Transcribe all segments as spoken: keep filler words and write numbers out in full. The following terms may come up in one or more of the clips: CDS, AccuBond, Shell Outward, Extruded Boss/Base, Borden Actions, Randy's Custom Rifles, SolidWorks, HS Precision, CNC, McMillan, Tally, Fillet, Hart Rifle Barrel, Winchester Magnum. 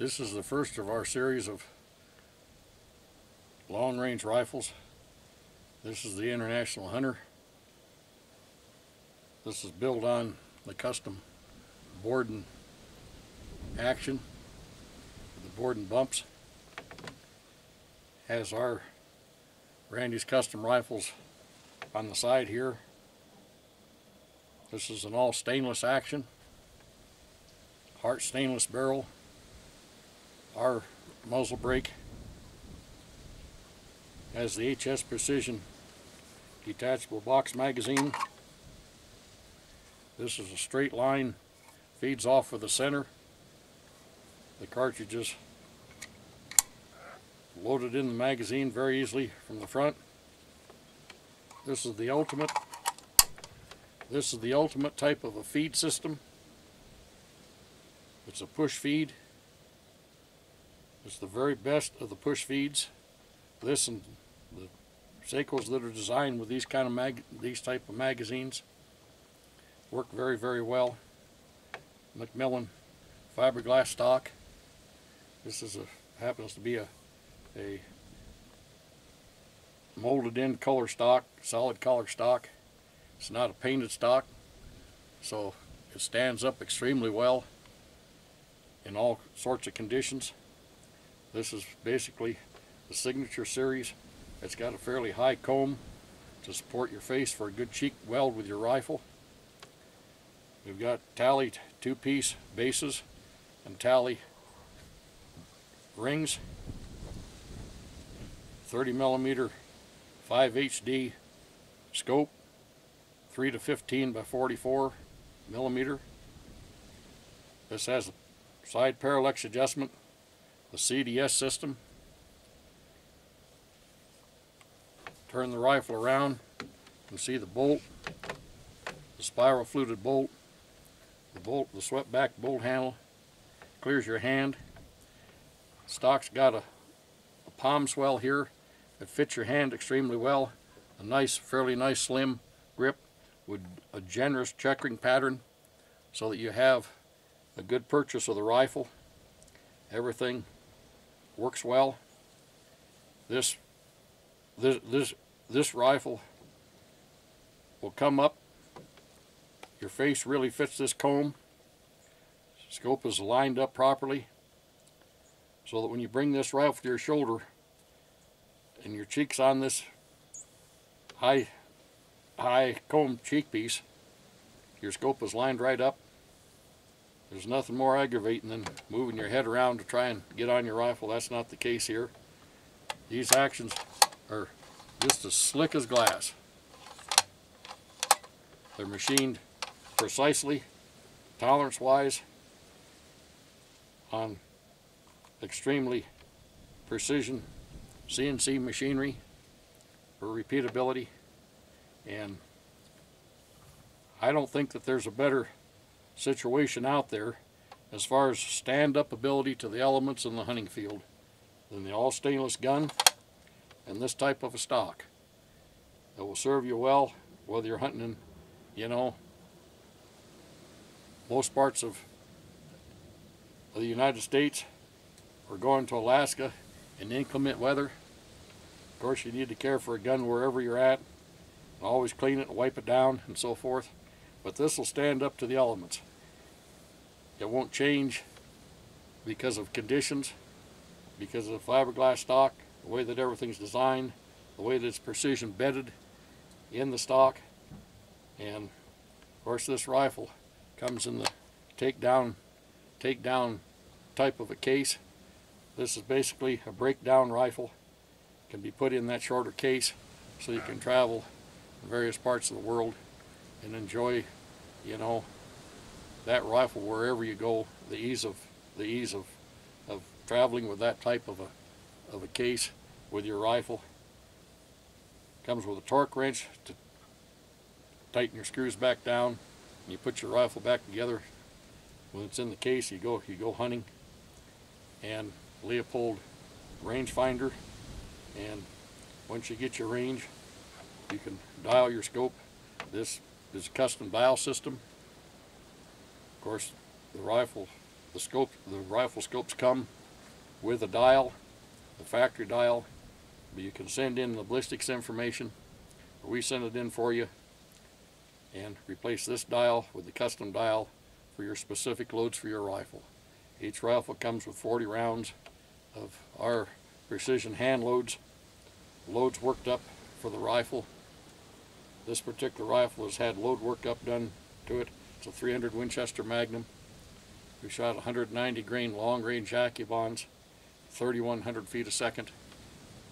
This is the first of our series of long-range rifles. This is the International Hunter. This is built on the custom Borden action, the Borden bumps. Has our Randy's Custom Rifles on the side here. This is an all stainless action, Hart stainless barrel, our muzzle brake. Has the H S Precision detachable box magazine. This is a straight line, feeds off of the center. The cartridge is loaded in the magazine very easily from the front. This is the ultimate. This is the ultimate type of a feed system. It's a push feed. It's the very best of the push feeds. This and the Seikos that are designed with these kind of mag these type of magazines work very, very well. McMillan fiberglass stock. This is a happens to be a a molded in color stock, solid color stock. It's not a painted stock, so it stands up extremely well in all sorts of conditions. This is basically the signature series. It's got a fairly high comb to support your face for a good cheek weld with your rifle. We've got Tally two-piece bases and Tally rings. thirty millimeter five H D scope, three to fifteen by forty-four millimeter. This has a side parallax adjustment, the C D S system. Turn the rifle around, you can see the bolt, the spiral fluted bolt, the bolt, the swept back bolt handle, clears your hand. Stock's got a, a palm swell here. It fits your hand extremely well. A nice, fairly nice slim grip with a generous checkering pattern so that you have a good purchase of the rifle. Everything works well. This, this, this, this rifle will come up. Your face really fits this comb. Scope is lined up properly so that when you bring this rifle to your shoulder, and your cheeks on this high, high comb cheek piece, your scope is lined right up. There's nothing more aggravating than moving your head around to try and get on your rifle. That's not the case here. These actions are just as slick as glass. They're machined precisely, tolerance-wise, on extremely precision C N C machinery for repeatability, and I don't think that there's a better situation out there as far as stand-up ability to the elements in the hunting field than the all-stainless gun and this type of a stock. It will serve you well whether you're hunting in, you know, most parts of the United States or going to Alaska in inclement weather. Of course, you need to care for a gun wherever you're at. Always clean it, wipe it down, and so forth. But this will stand up to the elements. It won't change because of conditions, because of the fiberglass stock, the way that everything's designed, the way that it's precision bedded in the stock. And of course, this rifle comes in the takedown, takedown type of a case. This is basically a breakdown rifle. Can be put in that shorter case so you can travel in various parts of the world and enjoy, you know, that rifle wherever you go. The ease of the ease of, of traveling with that type of a of a case with your rifle. Comes with a torque wrench to tighten your screws back down, and you put your rifle back together. When it's in the case, you go you go hunting. And Leupold rangefinder, and once you get your range, you can dial your scope. This is a custom dial system. Of course, the rifle the scope, the rifle scopes come with a dial, the factory dial. You can send in the ballistics information, or we send it in for you, and replace this dial with the custom dial for your specific loads for your rifle. Each rifle comes with forty rounds of our precision hand loads, loads worked up for the rifle. This particular rifle has had load workup done to it. It's a three hundred Winchester Magnum. We shot one hundred ninety grain long-range AccuBonds, thirty-one hundred feet a second.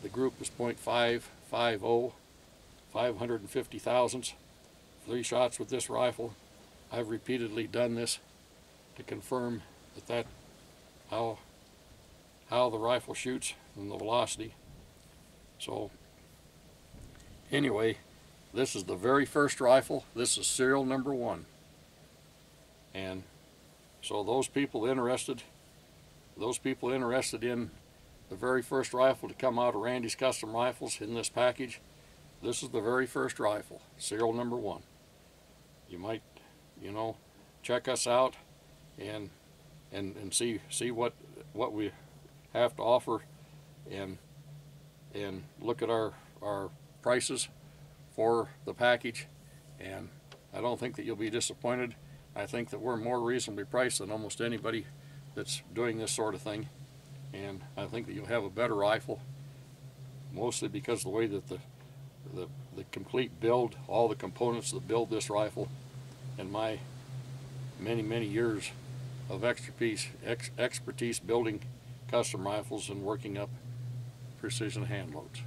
The group is point five five zero, five hundred fifty thousandths. Three shots with this rifle. I've repeatedly done this to confirm that, that how how the rifle shoots and the velocity. So anyway, this is the very first rifle. This is serial number one. And so those people interested, those people interested in the very first rifle to come out of Randy's Custom Rifles in this package, this is the very first rifle, serial number one. You might, you know, check us out and and and see see what what we have to offer, and and look at our our prices for the package. And I don't think that you'll be disappointed. I think that we're more reasonably priced than almost anybody that's doing this sort of thing. And I think that you'll have a better rifle, mostly because of the way that the, the, the complete build, all the components that build this rifle, and my many, many years of expertise, ex expertise building custom rifles and working up precision hand loads.